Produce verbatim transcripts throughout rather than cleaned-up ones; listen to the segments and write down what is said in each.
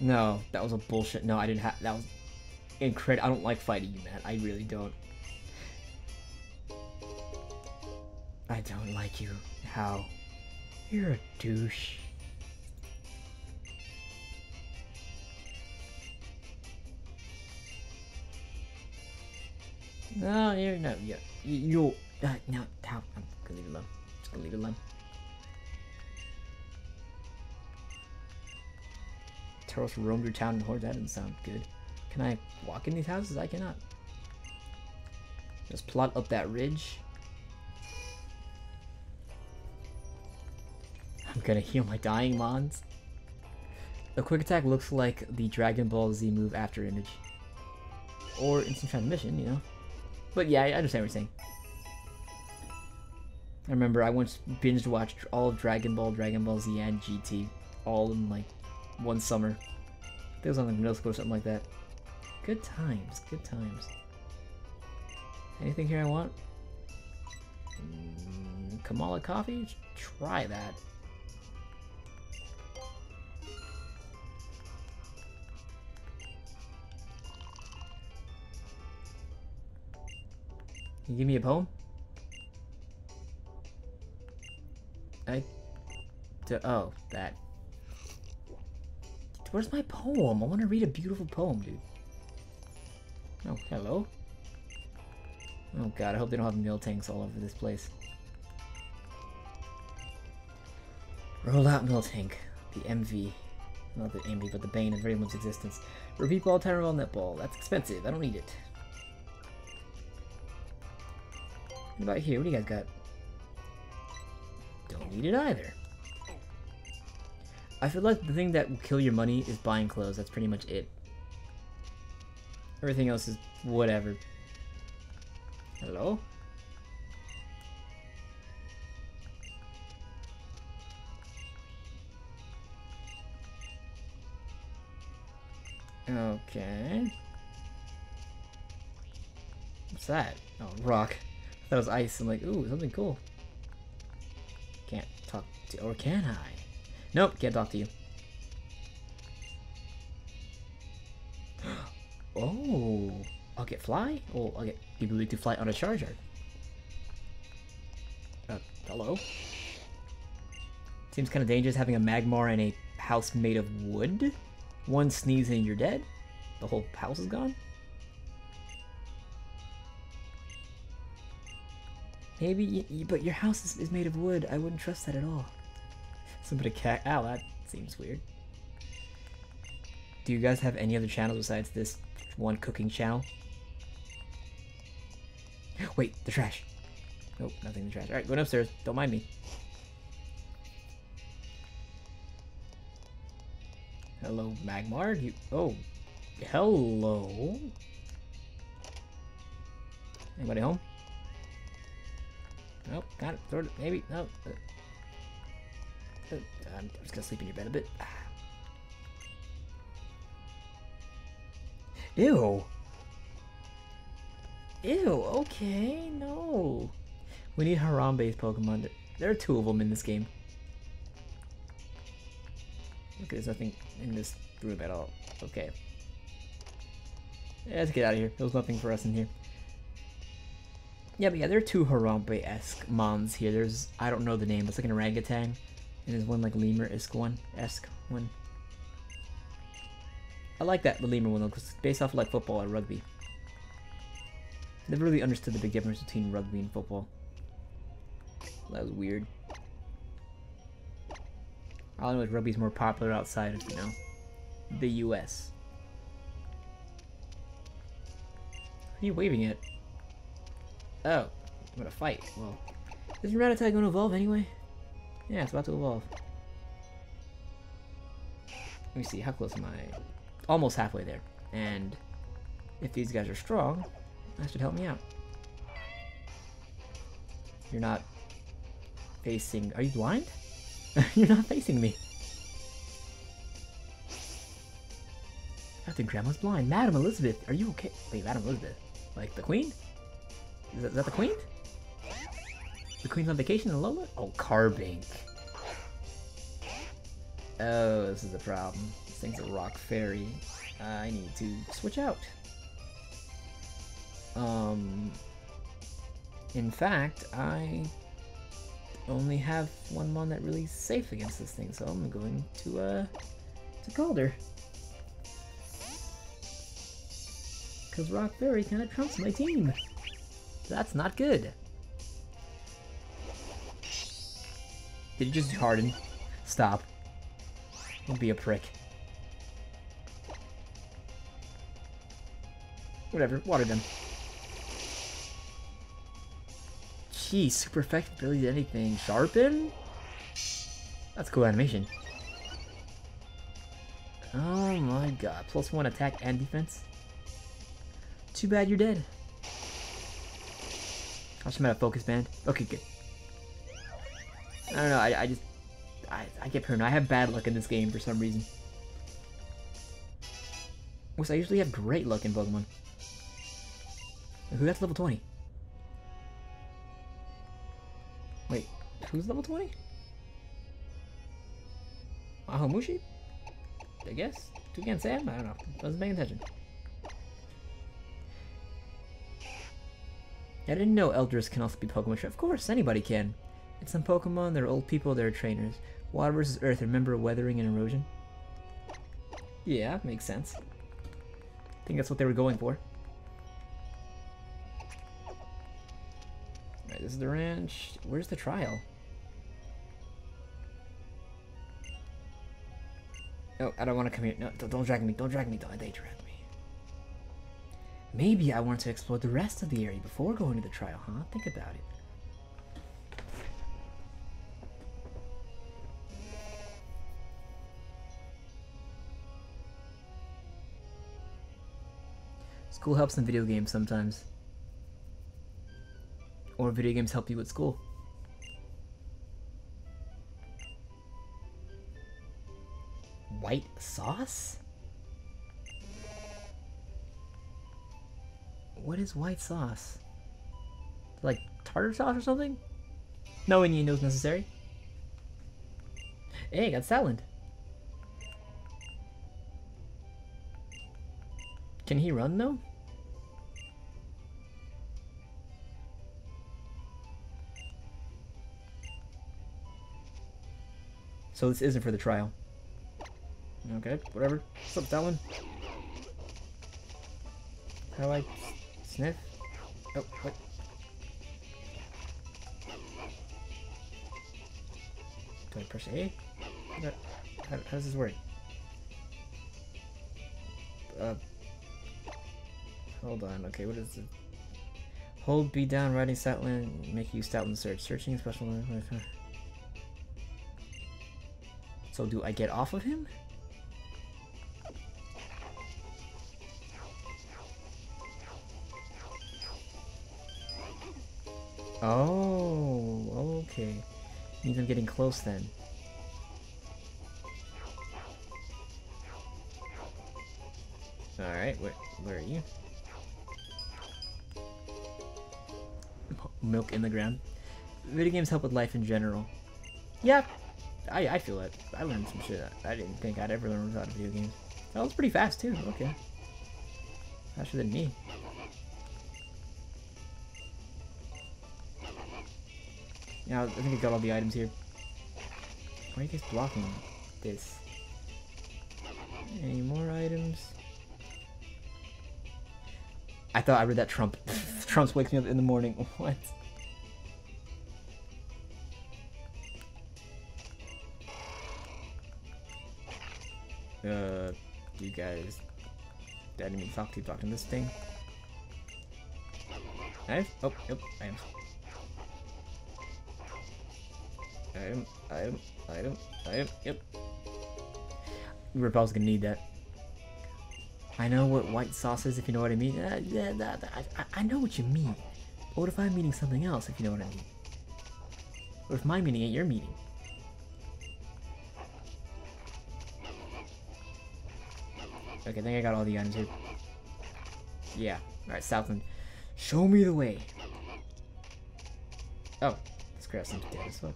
No, that was a bullshit. No, I didn't have... That was incredible. I don't like fighting you, man. I really don't. I don't like you. How? You're a douche. No, you're not. You're... you're uh, no, I'm gonna leave it alone. I'm just gonna leave it alone. Turtles roam through town and hoard. That doesn't sound good. Can I walk in these houses? I cannot. Just plot up that ridge. I'm gonna heal my dying mons. The quick attack looks like the Dragon Ball Z move after image. Or instant transmission, you know. But yeah, I understand what you're saying. I remember I once binged watched all of Dragon Ball, Dragon Ball Z, and G T. All in like one summer. I think it was on like middle school or something like that. Good times, good times. Anything here I want? Mm, Kamala coffee? Try that. Can you give me a poem? I... Oh, that. Where's my poem? I want to read a beautiful poem, dude. Oh, hello? Oh god, I hope they don't have meal tanks all over this place. Roll out meal tank. The envy. Not the envy, but the bane of everyone's existence. Repeat ball, tyrant ball, net ball. That's expensive. I don't need it. What about here? What do you guys got? Don't need it either. I feel like the thing that will kill your money is buying clothes. That's pretty much it. Everything else is whatever. Hello? Okay. What's that? Oh, rock. That was ice. I'm like, ooh, something cool. Can't talk to, or can I? Nope, can't talk to you. Oh, I'll get fly? Oh, I'll get the ability to fly on a charger. Uh, hello? Seems kind of dangerous having a Magmar in a house made of wood. One sneeze and you're dead. The whole house is gone. Maybe, you, you, but your house is, is made of wood. I wouldn't trust that at all. Somebody cat. Ow, that seems weird. Do you guys have any other channels besides this one cooking channel? Wait, the trash. Nope, nothing in the trash. Alright, going upstairs. Don't mind me. Hello, Magmar. You. Oh. Hello. Anybody home? Nope, got it. Throw it. Maybe. No. Uh, I'm just gonna sleep in your bed a bit. Ew. Ew, okay, no. We need Harambe-based Pokemon. There are two of them in this game. Okay, there's nothing in this room at all. Okay. Yeah, let's get out of here. There was nothing for us in here. Yeah, but yeah, there are two Harambe-esque mons here. There's, I don't know the name, but it's like an orangutan. And there's one like lemur-esque one, esque one. I like that, the lemur one though, because it's based off like football or rugby. Never really understood the big difference between rugby and football. That was weird. I don't know if rugby's more popular outside of, you know, the U S. Who are you waving at? Oh, I'm gonna fight. Well, isn't Rattata gonna evolve anyway? Yeah, it's about to evolve. Let me see, how close am I? Almost halfway there. And if these guys are strong, that should help me out. You're not facing... Are you blind? You're not facing me. After Grandma's blind. Madam Elizabeth, are you okay? Wait, Madam Elizabeth? Like, the Queen? Is that, is that the Queen? The Queen's on vacation in Alola? Oh, Carbink. Oh, this is a problem. This thing's a rock fairy. I need to switch out. Um, in fact, I only have one mon that really is safe against this thing, so I'm going to, uh, to Calder. Because rock fairy kind of trumps my team. That's not good. Did you just harden? Stop. Don't be a prick. Whatever, water them. Jeez, super effective ability to anything. Sharpen? That's cool animation. Oh my god. Plus one attack and defense. Too bad you're dead. I should have a focus band. Okay, good. I don't know, I, I just... I, I get paranoid. I have bad luck in this game for some reason. Which I usually have great luck in Pokemon. Who got to level twenty? Wait, who's level twenty? Mahomushi? I guess? Toucan Sam? I don't know. Wasn't paying attention. I didn't know Eldris can also be Pokemon. Of course, anybody can. It's some Pokemon, they're old people, they're trainers. Water versus Earth, remember weathering and erosion? Yeah, makes sense. I think that's what they were going for. Alright, this is the ranch. Where's the trial? No, I don't want to come here. No, don't drag me, don't drag me, don't they drag me. Maybe I want to explore the rest of the area before going to the trial, huh? Think about it. School helps in video games sometimes. Or video games help you at school. White sauce? What is white sauce? Like tartar sauce or something? No one knows necessary. Hey, got Saland. Can he run though? So this isn't for the trial. Okay, whatever. What's up, Talon? How do I sniff? Oh, what? Do I press A? How, how, how does this work? Uh, hold on, okay, what is it? Hold B down, riding Stoutland, make you Stoutland search. Searching special... So do I get off of him? Oh, okay. Means I'm getting close then. Alright, where, where are you? Milk in the ground. Video games help with life in general. Yeah, I, I feel it. I learned some shit I didn't think I'd ever learn without video games. That was pretty fast too, okay. Faster than me. Yeah, I think I got all the items here. Why are you guys blocking this? Any more items? I thought I read that Trump. Trump wakes me up in the morning. What? Uh, you guys. I didn't mean to talk to you talking this thing. Knife? Oh, yep, I am. Item, item, item, item, yep. Repel's gonna need that. I know what white sauce is, if you know what I mean. Uh, yeah, that, that, I, I know what you mean. But what if I'm meaning something else, if you know what I mean? What if my meaning ain't your meaning? Okay, I think I got all the items here. Yeah, alright, Southland. Show me the way! Oh, this grass seems dead as fuck.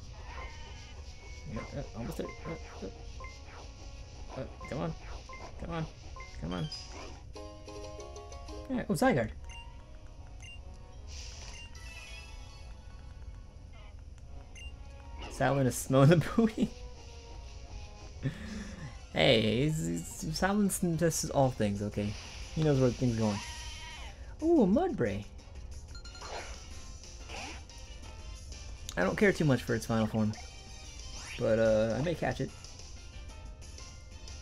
Yeah, uh, almost there. Uh, uh. Uh, come on. Come on. Come on. Yeah. Oh, Zygarde. Salwin is smelling the buoy. Hey, Salwin tests all things, okay? He knows where things are going. Ooh, Mudbray. I don't care too much for its final form. But, uh, I may catch it.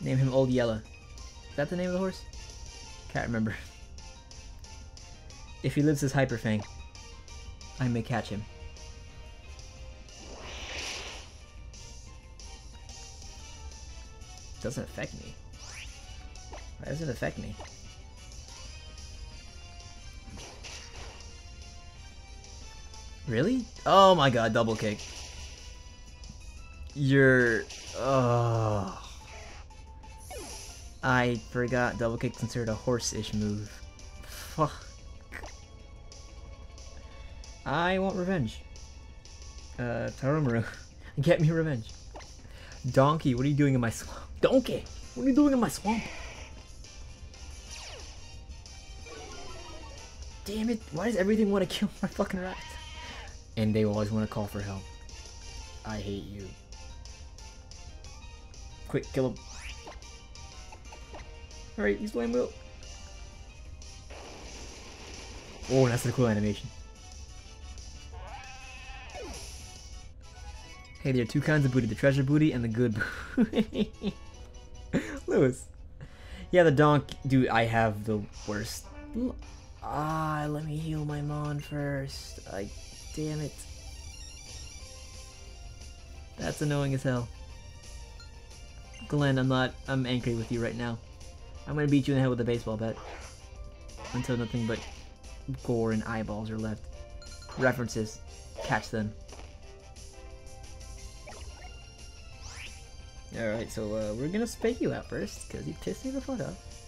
Name him Old Yella. Is that the name of the horse? Can't remember. If he lives as Hyperfang, I may catch him. Doesn't affect me. Why does it affect me? Really? Oh my god, double kick. You're... Oh. I forgot double kick considered a horse-ish move. Fuck. I want revenge. Uh, Taromaru. Get me revenge. Donkey, what are you doing in my swamp? Donkey! What are you doing in my swamp? Damn it, why does everything want to kill my fucking rat? And they always want to call for help. I hate you. Quick, kill him. Alright, use Lame Will. Oh, that's a cool animation. Hey, there are two kinds of booty, the treasure booty and the good booty. Lewis. Yeah, the donk... Dude, I have the worst... Ah, let me heal my Mon first. I... Damn it. That's annoying as hell. Glenn, I'm not... I'm angry with you right now. I'm gonna beat you in the head with a baseball bat. Until nothing but gore and eyeballs are left. References. Catch them. Alright, so uh, we're gonna spake you out first, because you pissed me the fuck off.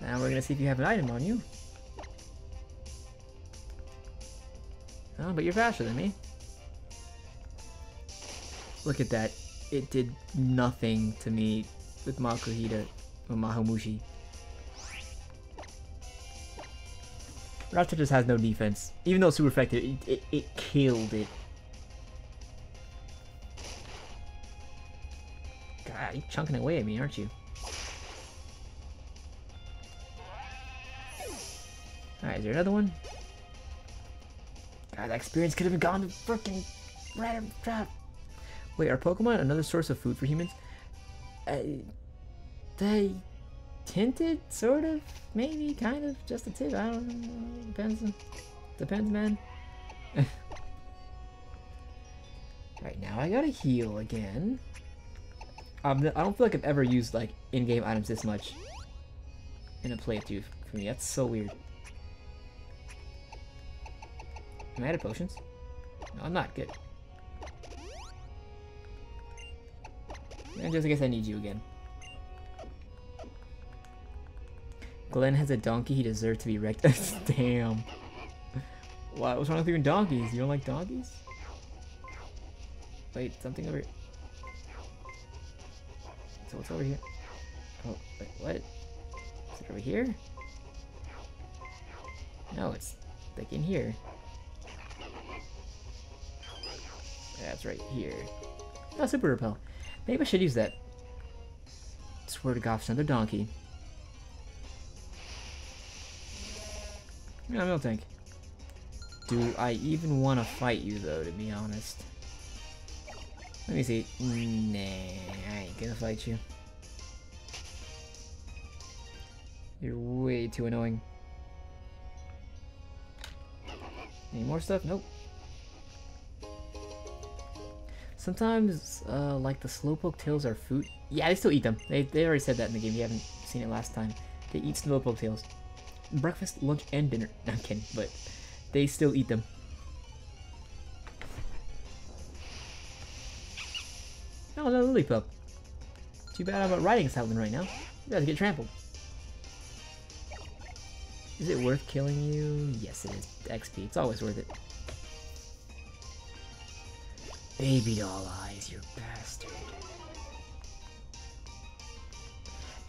Now we're gonna see if you have an item on you. Oh, but you're faster than me. Look at that. It did nothing to me with Makuhita or Mahomushi. Raptor just has no defense. Even though it's super effective, it, it, it killed it. You're chunking away at me, aren't you? Alright, is there another one? God, that experience could have been gone to frickin' rat trap. Wait, are Pokemon another source of food for humans? Uh, they... Tinted? Sort of? Maybe? Kind of? Just a tip? I don't know. Depends. Depends, man. Alright, now I gotta heal again. Um, I don't feel like I've ever used, like, in-game items this much in a playthrough for me. That's so weird. Am I out of potions? No, I'm not. Good. And just, I guess I need you again. Glenn has a donkey. He deserves to be wrecked. Damn. What was wrong with you and donkeys? You don't like donkeys? Wait, something over here. So what's over here? Oh, wait, what? Is it over here? No, it's like in here. That's right here. Oh, Super Repel. Maybe I should use that. Swear to God, another donkey. No, I don't think. Do I even want to fight you, though, to be honest? Let me see. Nah, I ain't gonna fight you. You're way too annoying. Any more stuff? Nope. Sometimes, uh, like the Slowpoke tails are food. Yeah, they still eat them. They, they already said that in the game. You haven't seen it last time. They eat Slowpoke tails. Breakfast, lunch, and dinner. No, I'm kidding, but they still eat them. Oh, no, Lillipup. Too bad about riding Salwin right now. You guys get trampled. Is it worth killing you? Yes, it is. X P. It's always worth it. Baby all eyes, you bastard.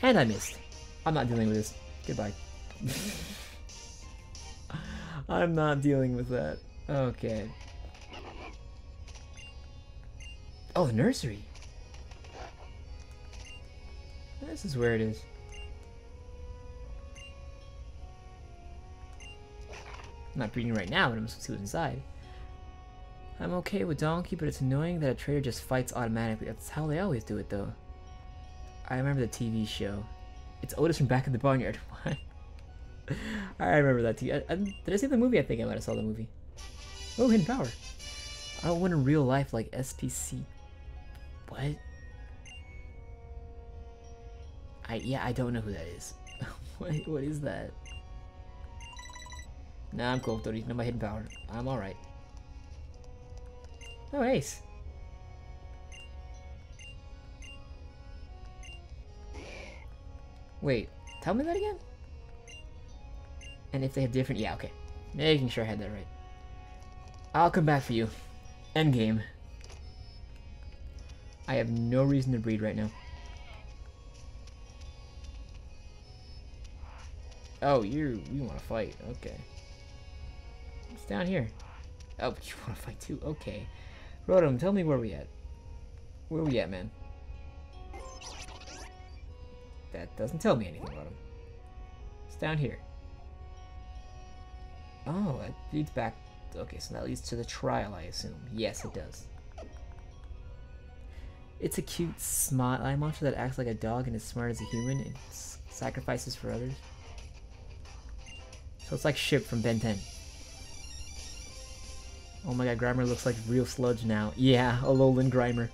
And I missed. I'm not dealing with this. Goodbye. I'm not dealing with that. Okay. Oh, the nursery. This is where it is. I'm not breeding right now, but I'm supposed to see what's inside. I'm okay with Donkey, but it's annoying that a trader just fights automatically. That's how they always do it, though. I remember the T V show. It's Otis from Back in the Barnyard. What? I remember that T V. I, I, did I see the movie? I think I might have saw the movie. Oh, hidden power. I don't want a real life like S P C. What? I yeah, I don't know who that is. what what is that? Nah, I'm cool. Don't even know my hidden power. I'm all right. Oh, ace. Wait, tell me that again? And if they have different... Yeah, okay. Making sure I had that right. I'll come back for you. Endgame. I have no reason to breed right now. Oh, you you want to fight. Okay. It's down here. Oh, but you want to fight too? Okay. Rotom, tell me where we at. Where we at, man? That doesn't tell me anything, Rotom. It's down here. Oh, that leads back... Okay, so that leads to the trial, I assume. Yes, it does. It's a cute, smart eye monster that acts like a dog and is smart as a human and s sacrifices for others. So it's like Ship from Ben ten. Oh my god, Grimer looks like real sludge now. Yeah, Alolan Grimer.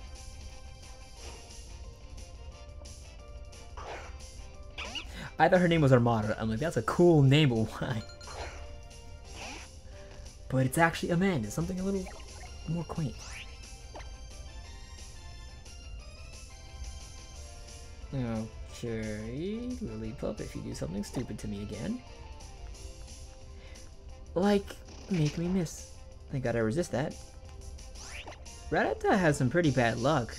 I thought her name was Armada. I'm like, that's a cool name, but why? But it's actually Amanda, something a little more quaint. Okay, Lillipup, if you do something stupid to me again. Like, make me miss. Thank god I resist that. Rattata has some pretty bad luck.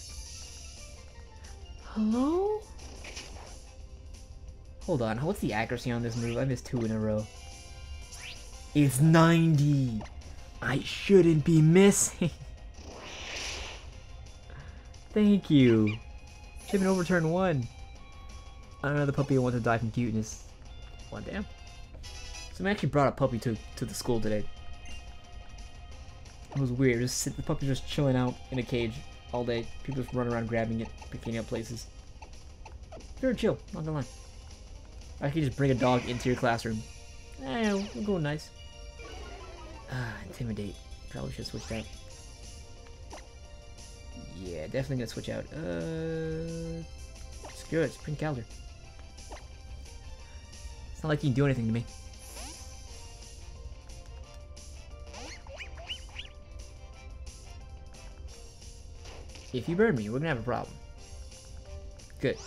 Hello? Hold on, what's the accuracy on this move? I missed two in a row. It's ninety! I shouldn't be missing! Thank you! Should have been overturned one. Another puppy wants to die from cuteness. One damn. Someone actually brought a puppy to, to the school today. It was weird. Just sit, the puppy just chilling out in a cage all day. People just run around grabbing it, picking up places. Very chill, not gonna lie. I could just bring a dog into your classroom. Eh, we'll go nice. Ah, intimidate. Probably should switch that. Yeah, definitely gonna switch out. Uh, it's good. Spring Calder. It's not like you can do anything to me. If you burn me, we're gonna have a problem. Good.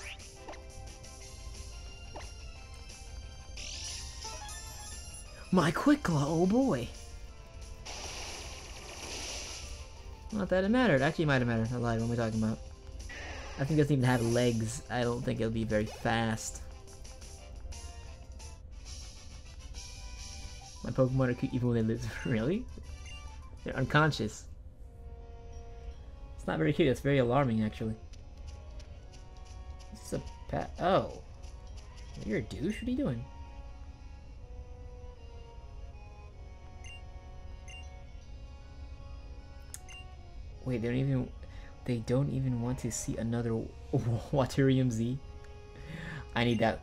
My Quick Claw, oh boy! Not that it mattered. Actually, it might have mattered. I lied. What am I talking about? I think it doesn't even have legs. I don't think it'll be very fast. My Pokemon are cute even when they live. Really? They're unconscious. It's not very cute. It's very alarming, actually. This is a pet. Oh. You're a douche? What are you doing? Wait, they don't even, they don't even want to see another Waterium Z. I need that.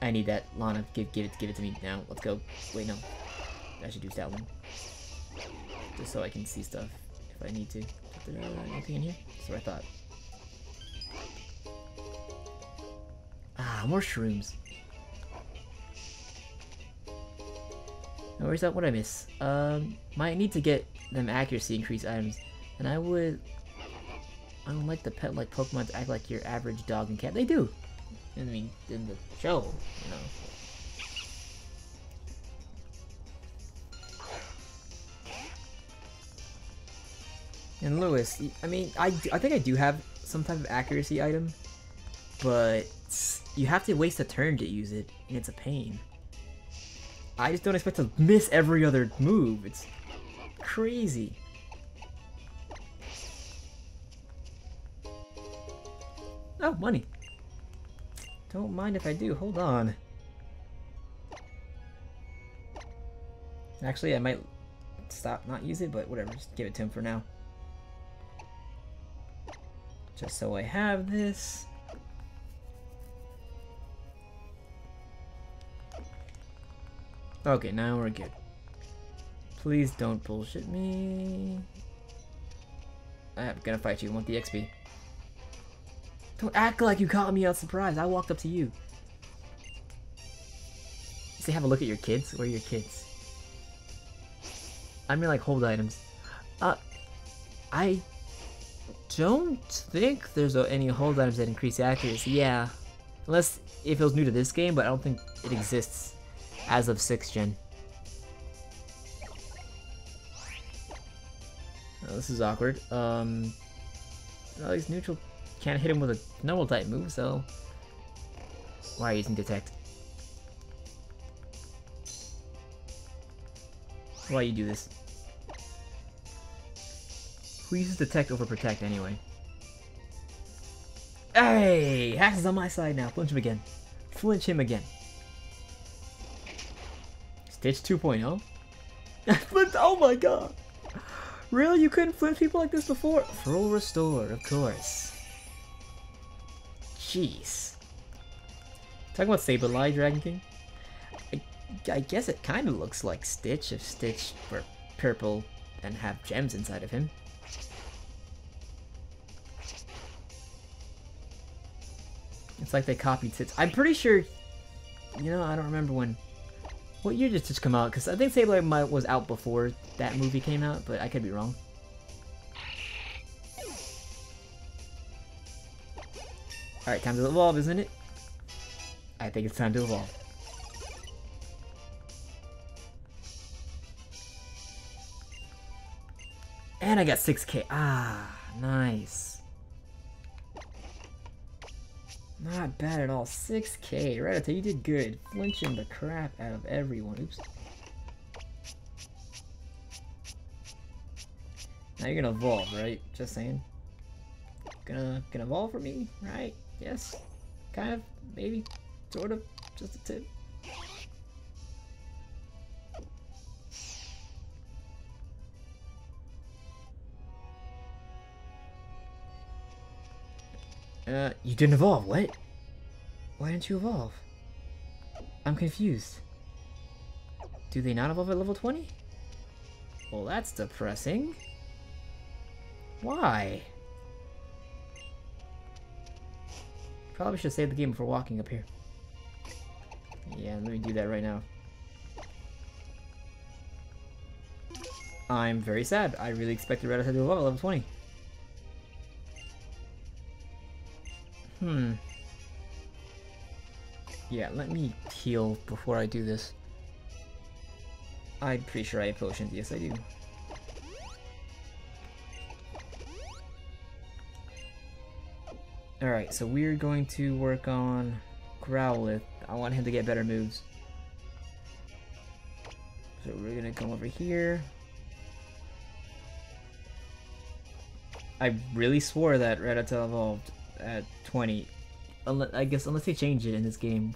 I need that, Lana. Give, give it, give it to me now. Let's go. Wait, no. I should use that one, just so I can see stuff if I need to. Is there anything in here? That's what I thought. Ah, more shrooms. Now, where's that? What I miss? Um, might need to get them accuracy increase items, and I would. I don't like the pet like Pokemon to act like your average dog and cat. They do. I mean, in the show, you know. And Lewis, I mean, I, I think I do have some type of accuracy item, but you have to waste a turn to use it, and it's a pain. I just don't expect to miss every other move. It's crazy. Oh, money. Don't mind if I do. Hold on. Actually, I might stop, not use it, but whatever. Just give it to him for now. Just so I have this. Okay, now we're good. Please don't bullshit me. I'm gonna fight you. I want the X P. Don't act like you caught me out surprised. I walked up to you. Say, have a look at your kids. Where are your kids? I mean, like, hold items. Uh, I don't think there's any hold items that increase accuracy. Yeah. Unless if it was new to this game, but I don't think it exists as of sixth gen. Oh, this is awkward. Um, all these neutral can't hit him with a normal type move, so why are you using detect? Why you do this? Who uses detect over protect anyway? Hey! Hax is on my side now. Flinch him again. Flinch him again. Stitch two point oh? I flipped! Oh my god! Really? You couldn't flinch people like this before? Full restore, of course. Jeez. Talking about Sableye, Dragon King? I guess it kind of looks like Stitch, if Stitch were purple and have gems inside of him. It's like they copied Stitch. I'm pretty sure... You know, I don't remember when... What year did Stitch come out? Because I think Sableye might was out before that movie came out, but I could be wrong. Alright, time to evolve, isn't it? I think it's time to evolve. And I got six K. Ah, nice. Not bad at all. six K. Rattata, you did good. Flinching the crap out of everyone. Oops. Now you're gonna evolve, right? Just saying. Gonna, gonna evolve for me, right? Yes. Kind of. Maybe. Sort of. Just a tip. Uh, you didn't evolve, what? Why didn't you evolve? I'm confused. Do they not evolve at level twenty? Well, that's depressing. Why? Probably should save the game before walking up here. Yeah, let me do that right now. I'm very sad. I really expected Rattata to evolve at level twenty. Hmm. Yeah, let me heal before I do this. I'm pretty sure I have potions. Yes, I do. Alright, so we're going to work on Growlithe. I want him to get better moves. So we're gonna come over here. I really swore that Rattata evolved at twenty, I guess, unless they change it in this game,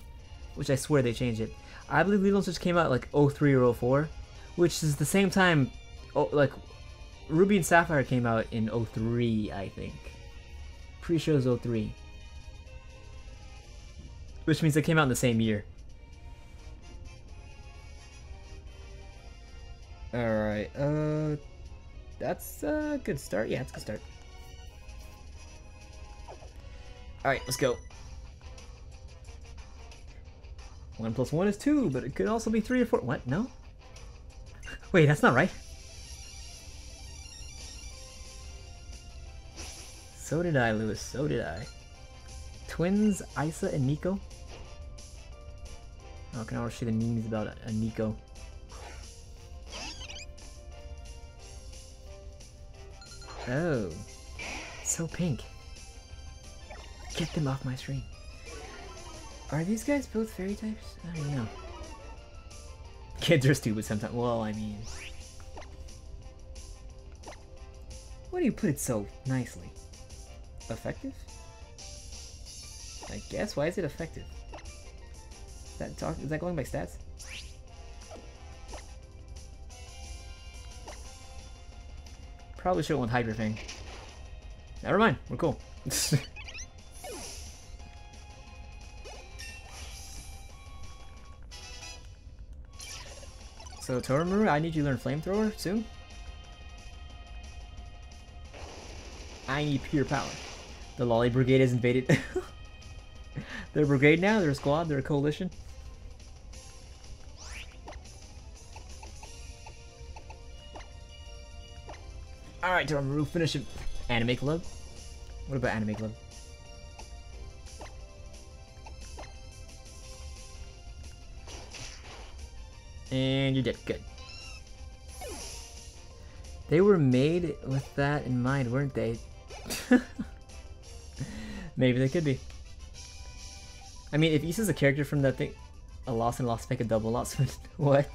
which I swear they changed it. I believe Lilo Switch came out like oh three or oh four, which is the same time, oh, like, Ruby and Sapphire came out in oh three, I think. Pretty sure it was oh three. Which means they came out in the same year. Alright, uh, that's a good start. Yeah, that's a good start. Alright, let's go. One plus one is two, but it could also be three or four. What? No? Wait, that's not right. So did I, Lewis. So did I. Twins, Isa and Nico? Oh, can I always see the memes about a Nico? Oh. So pink. Get them off my screen. Are these guys both fairy types? I don't know. Kids are stupid sometimes. Well, I mean... Why do you put it so nicely? Effective? I guess. Why is it effective? Is that, talk is that going by stats? Probably should have went Hydra thing. Never mind. We're cool. So, Toramaru, I need you to learn Flamethrower soon. I need pure power. The Lolly Brigade has invaded. They're a brigade now, they're a squad, they're a coalition. Alright, Toramaru, finish him. Anime Club? What about Anime Club? And you're dead. Good. They were made with that in mind, weren't they? Maybe they could be. I mean, if Issa's a character from that thing... A loss and a loss make a double loss. What?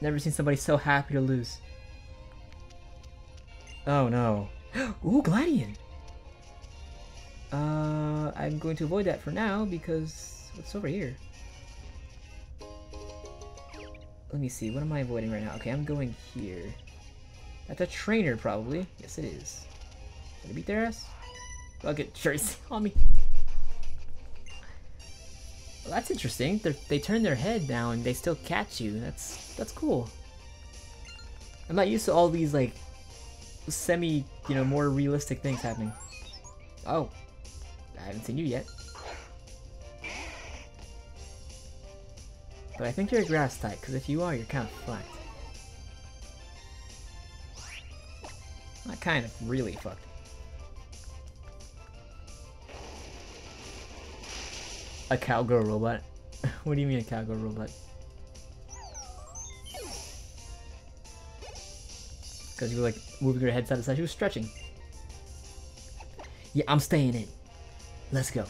Never seen somebody so happy to lose. Oh no. Ooh, Gladion! Uh, I'm going to avoid that for now because... What's over here? Let me see, what am I avoiding right now? Okay, I'm going here. That's a trainer, probably. Yes, it is. Gonna beat their ass? Okay, sure, it's on me. Well, that's interesting. They're, they turn their head now and they still catch you. That's that's cool. I'm not used to all these, like, semi, you know, more realistic things happening. Oh, I haven't seen you yet. But I think you're a grass type, because if you are, you're kind of fucked. Not kind of, really fucked. A cowgirl robot? What do you mean a cowgirl robot? Because you were like moving your head side to side, she was stretching. Yeah, I'm staying in. Let's go.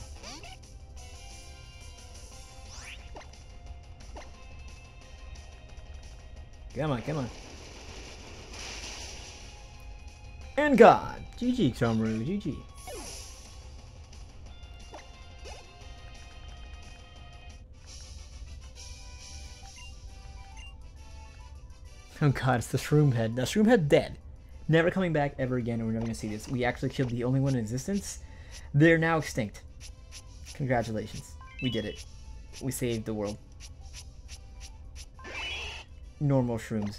Come on, come on. And God! G G, Toramaru, G G. Oh God, it's the Shroom Head. Now, Shroom Head dead. Never coming back ever again, and we're never gonna see this. We actually killed the only one in existence. They're now extinct. Congratulations. We did it. We saved the world. Normal shrooms.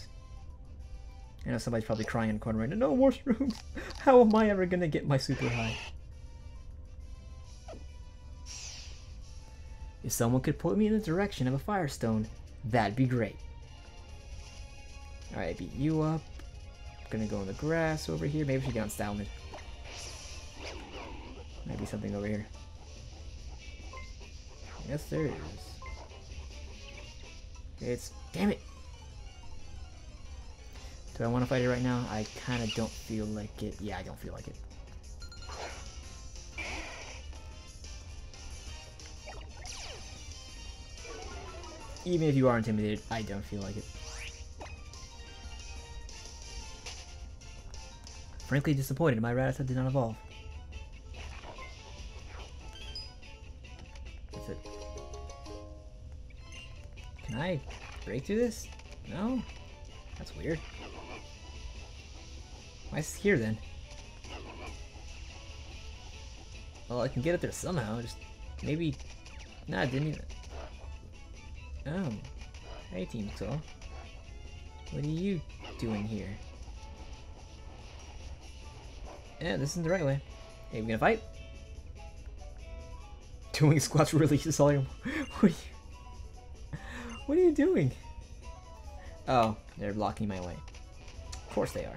I know somebody's probably crying in the corner right now. No more shrooms! How am I ever gonna get my super high? If someone could point me in the direction of a firestone, that'd be great. Alright, I beat you up. Gonna go in the grass over here. Maybe we should get on Stalman. Might be something over here. Yes, there is. It's... Damn it! Do I want to fight it right now? I kind of don't feel like it. Yeah, I don't feel like it. Even if you are intimidated, I don't feel like it. Frankly disappointed, my Rattata did not evolve. That's it. Can I break through this? No? That's weird. Why is it here then? Well, I can get up there somehow, just maybe... Nah, I didn't even... Oh. Hey, Team Soul. What are you doing here? Yeah, this isn't the right way. Hey, we gonna fight? Doing squats releases all your... What are you... What are you doing? Oh, they're blocking my way. Of course they are.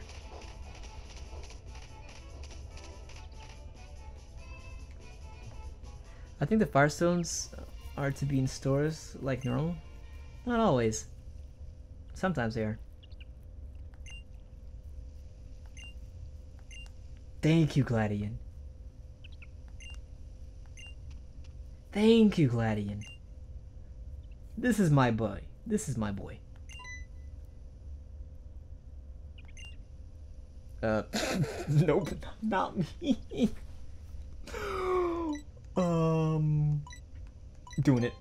I think the Firestones are to be in stores like normal. Not always. Sometimes they are. Thank you, Gladion. Thank you, Gladion. This is my boy. This is my boy. Uh, nope, not me. um, doing it.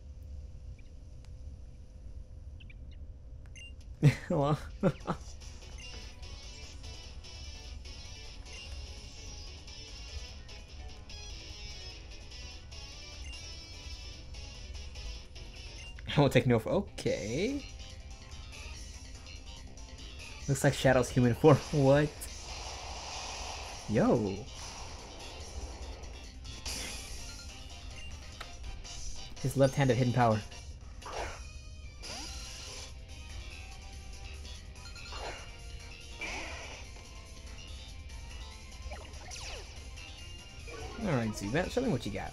Hello. I won't take no for. Okay. Looks like Shadow's human form. What? Yo. His left hand of hidden power. Alright, Zubat, show me what you got.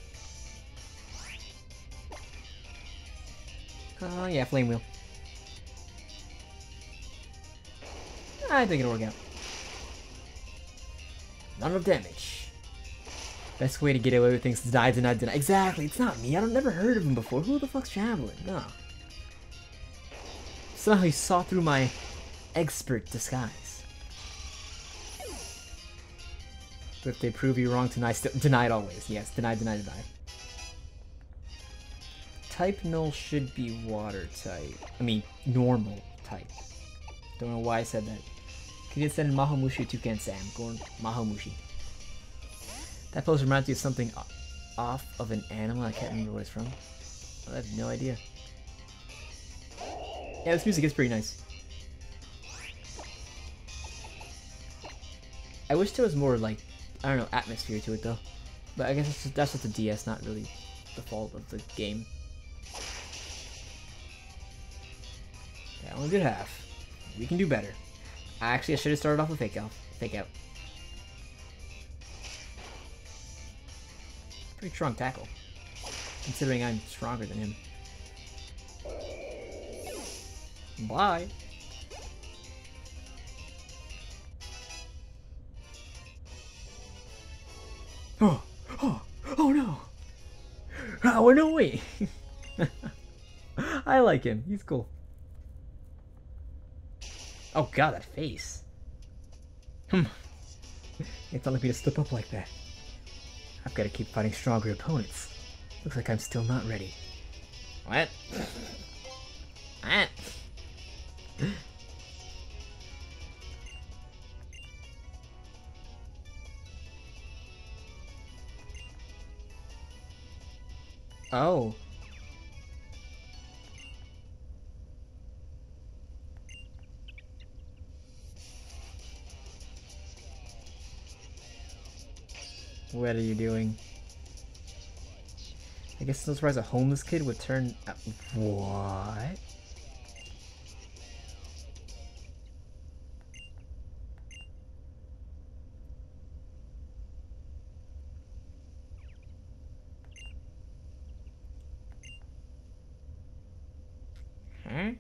Oh, uh, yeah, Flame Wheel. I think it'll work out. Not enough damage. Best way to get away with things is die, deny, deny. Exactly, it's not me. I've never heard of him before. Who the fuck's Javelin? No. Somehow he saw through my expert disguise. But if they prove you wrong tonight, still deny it always. Yes, deny, deny, deny. Type Null should be water type. I mean, normal type. Don't know why I said that. You did send Mahomushi to Kensam. Go on, Mahomushi. That post reminds you of something off of an anime. I can't remember where it's from. I have no idea. Yeah, this music is pretty nice. I wish there was more, like, I don't know, atmosphere to it though. But I guess that's just, that's just the D S, not really the fault of the game. That one's a good half. We can do better. Actually, I should have started off with fake out. Fake out. Pretty strong tackle, considering I'm stronger than him. Bye. Oh, oh, oh no! Oh no way! I like him. He's cool. Oh god, that face. Hmm. It's not like me to slip up like that. I've got to keep fighting stronger opponents. Looks like I'm still not ready. What? What? Oh. What are you doing? I guess it's no surprise a homeless kid would turn out. What? Huh?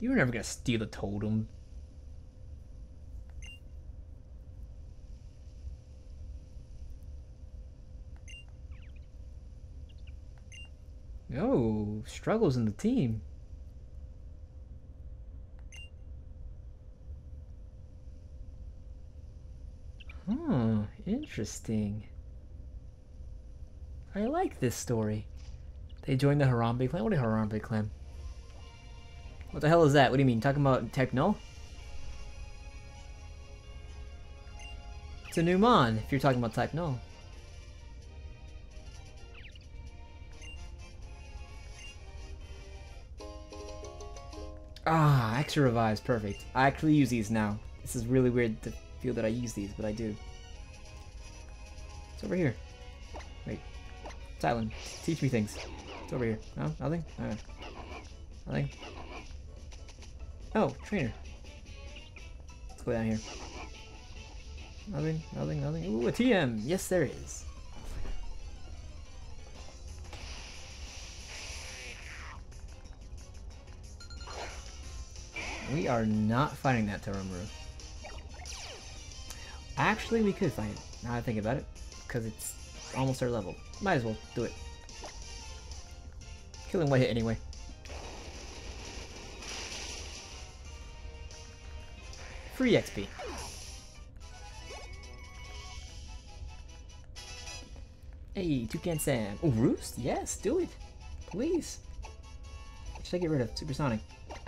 You were never gonna steal the totem. Oh, struggles in the team. Huh, interesting. I like this story. They joined the Harambe clan. What a Harambe clan. What the hell is that? What do you mean? Talking about Type Null? It's a new mon, if you're talking about Type Null. Ah, extra revives, perfect. I actually use these now. This is really weird to feel that I use these, but I do. It's over here. Wait. Tylan, teach me things. It's over here. No? Nothing? Alright. Nothing? Oh, trainer. Let's go down here. Nothing, nothing, nothing. Ooh, a T M! Yes, there is. We are not fighting that Teramaru. Actually, we could fight it, now I think about it, because it's almost our level. Might as well do it. Killing one hit anyway. Free X P. Hey, Toucan Sam. Oh, Roost? Yes, do it. Please. What should I get rid of? Supersonic.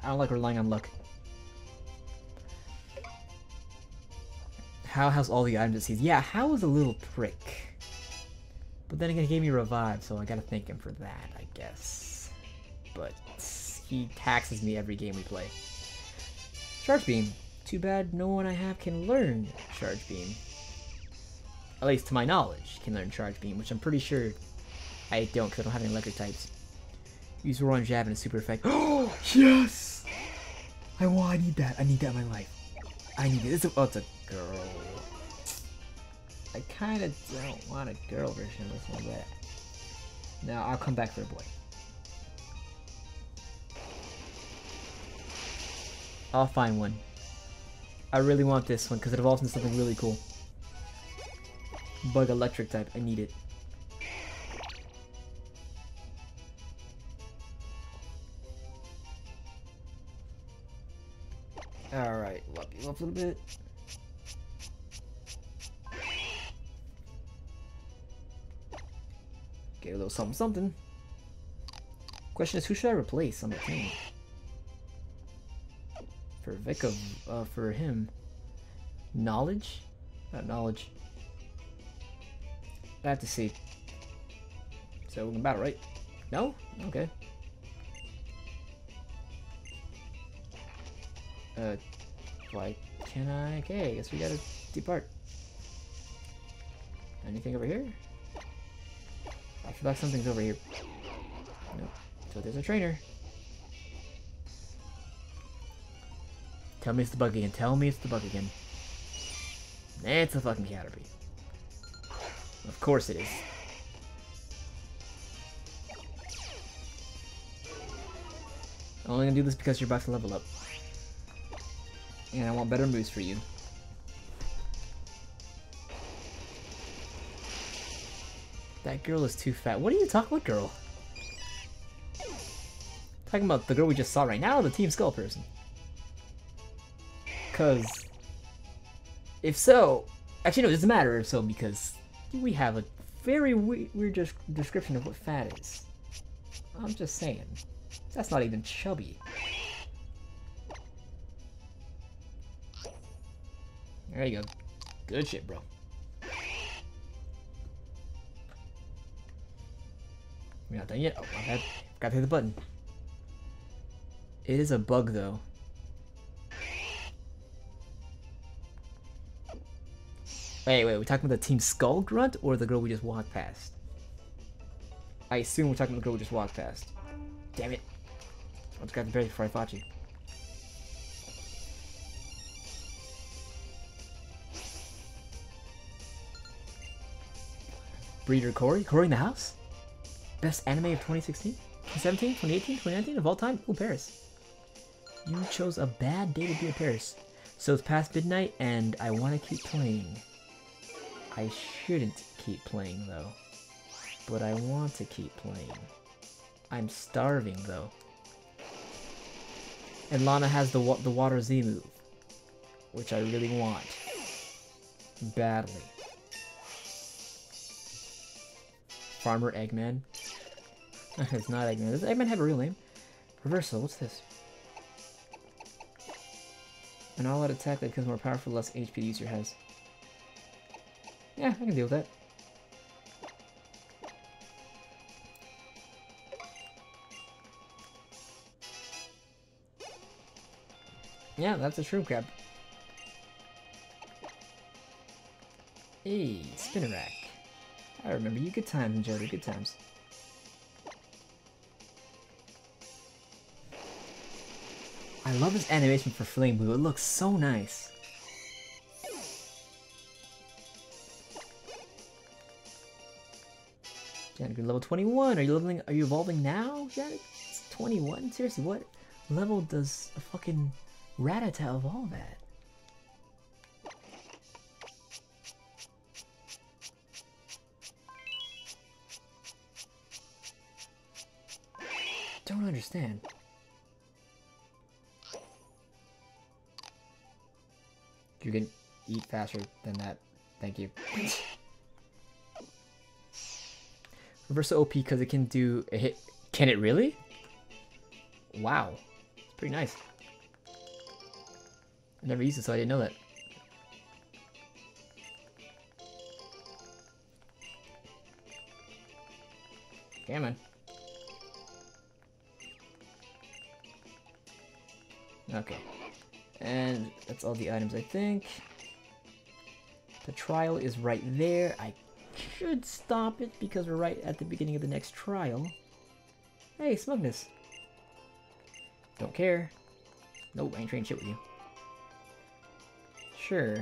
I don't like relying on luck. How has all the items it sees? Yeah, How is a little prick. But then again, he gave me revive, so I gotta thank him for that, I guess. But he taxes me every game we play. Charge Beam. Too bad no one I have can learn Charge Beam. At least to my knowledge, can learn Charge Beam, which I'm pretty sure I don't because I don't have any electric types. Use Roar and Jab and a super effect. Oh, yes! I want, I need that. I need that in my life. I need it. It's a, oh, it's a girl. I kind of don't want a girl version of this one, but now I'll come back for a boy. I'll find one. I really want this one because it evolves into something really cool. Bug electric type, I need it. Alright, love you up a little bit. Get a little something something. Question is, who should I replace on the team? For Vic of, uh, for him. Knowledge? Not knowledge. I have to see. So we can battle, right? No? Okay. Uh, why can I? Okay, I guess we gotta depart. Anything over here? I feel like something's over here. Nope. So there's a trainer. Tell me it's the bug again. Tell me it's the bug again. It's a fucking Caterpie. Of course it is. I'm only gonna do this because you're about to level up. And I want better moves for you. That girl is too fat. What are you talking about, girl? Talking about the girl we just saw right now, the Team Skull person. Cause if so, actually no, it doesn't matter if so because we have a very weird, weird just description of what fat is. I'm just saying, that's not even chubby. There you go. Good shit, bro. We're not done yet. Oh, my bad. Gotta hit the button. It is a bug, though. Wait, wait, we're talking about the Team Skull grunt or the girl we just walked past? I assume we're talking about the girl we just walked past. Damn it. I just got the berry before I fought you. Breeder Corey? Corey in the house? Best anime of twenty sixteen? twenty seventeen? twenty eighteen? twenty nineteen? Of all time? Ooh, Paris. You chose a bad day to be a Paris. So it's past midnight and I want to keep playing. I shouldn't keep playing though. But I want to keep playing. I'm starving though. And Lana has the, wa the Water Z move. Which I really want. Badly. Farmer Eggman. It's not Eggman. Does Eggman have a real name? Reversal, what's this? An all-out attack that becomes more powerful the less H P the user has. Yeah, I can deal with that. Yeah, that's a shroom crab. Hey, Spinarak. I remember you. Good times, Jody. Good times. I love this animation for Flame Blue. It looks so nice. Janet, you're level twenty-one. Are you leveling? Are you evolving now, Janet? It's twenty-one. Seriously, what level does a fucking Rattata of all that. Don't understand. You can eat faster than that. Thank you. Reverse O P because it can do a hit. Can it really? Wow. It's pretty nice. I never used it, so I didn't know that. Damn it. Okay. And that's all the items, I think. The trial is right there. I should stop it because we're right at the beginning of the next trial. Hey, Smugness. Don't care. Nope, I ain't trading shit with you. Sure.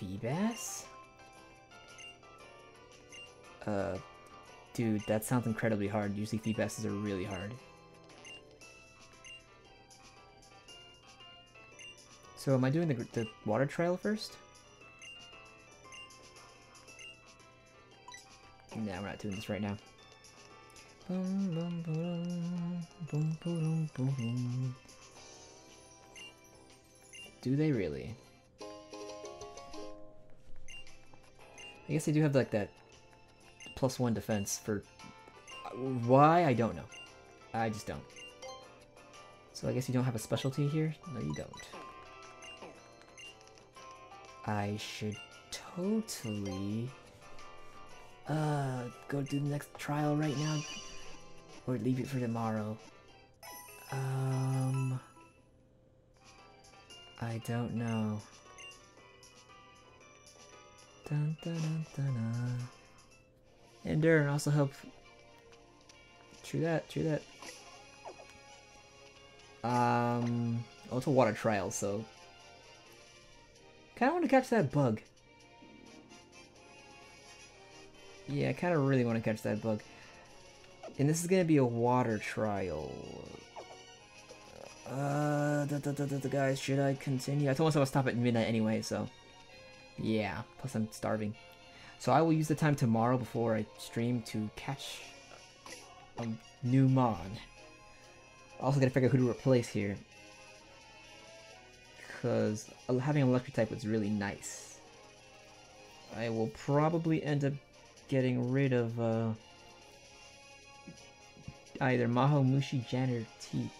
Feebas? Uh, dude, that sounds incredibly hard. Usually Feebases are really hard. So am I doing the, the water trial first? Nah, we're not doing this right now. Do they really? I guess they do have like that plus one defense for why, I don't know. I just don't. So I guess you don't have a specialty here? No, you don't. I should totally uh, go do the next trial right now, or leave it for tomorrow. Um, I don't know. Dun, dun, dun, dun, dun. Endure and also help. True that, true that. Um, oh, it's a water trial, so. I kinda wanna catch that bug. Yeah, I kinda really wanna catch that bug. And this is gonna be a water trial. Uh, the, the, the, the, the guys, should I continue? I told myself I'd stop at midnight anyway, so. Yeah, plus I'm starving. So I will use the time tomorrow before I stream to catch a new mon. Also gotta figure out who to replace here. Because having an electric type was really nice. I will probably end up getting rid of uh, either Maho, Mushi, Jan, or Teeth.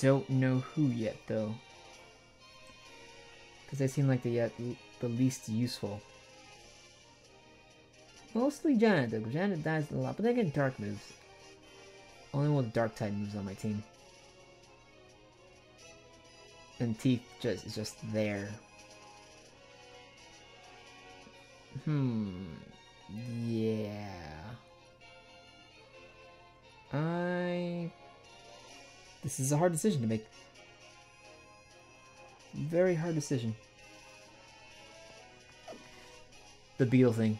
Don't know who yet though, because they seem like the uh, the least useful. Mostly Jan though, because Jan dies a lot, but they get dark moves. Only one with dark type moves on my team. And Teeth just is just there. Hmm. Yeah. I. This is a hard decision to make. Very hard decision. The beetle thing.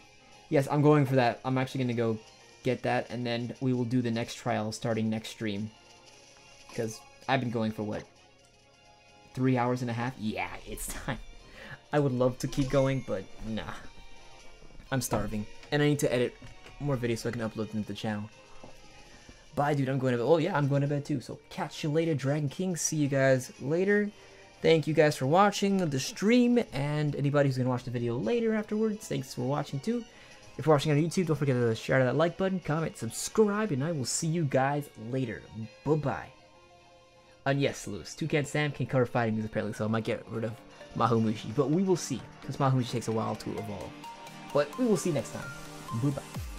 Yes, I'm going for that. I'm actually gonna go get that, and then we will do the next trial starting next stream. Because I've been going for what? Three hours and a half? Yeah, it's time. I would love to keep going, but nah. I'm starving. And I need to edit more videos so I can upload them to the channel. Bye, dude. I'm going to bed. Oh, yeah, I'm going to bed too. So, catch you later, Dragon King. See you guys later. Thank you guys for watching the stream. And anybody who's going to watch the video later afterwards, thanks for watching too. If you're watching on YouTube, don't forget to share that like button, comment, subscribe, and I will see you guys later. Bye-bye. And yes, Lewis, Toucan Sam can cover fighting moves apparently, so I might get rid of Maho Mushi, but we will see, because Maho Mushi takes a while to evolve. But we will see next time. Bye-bye.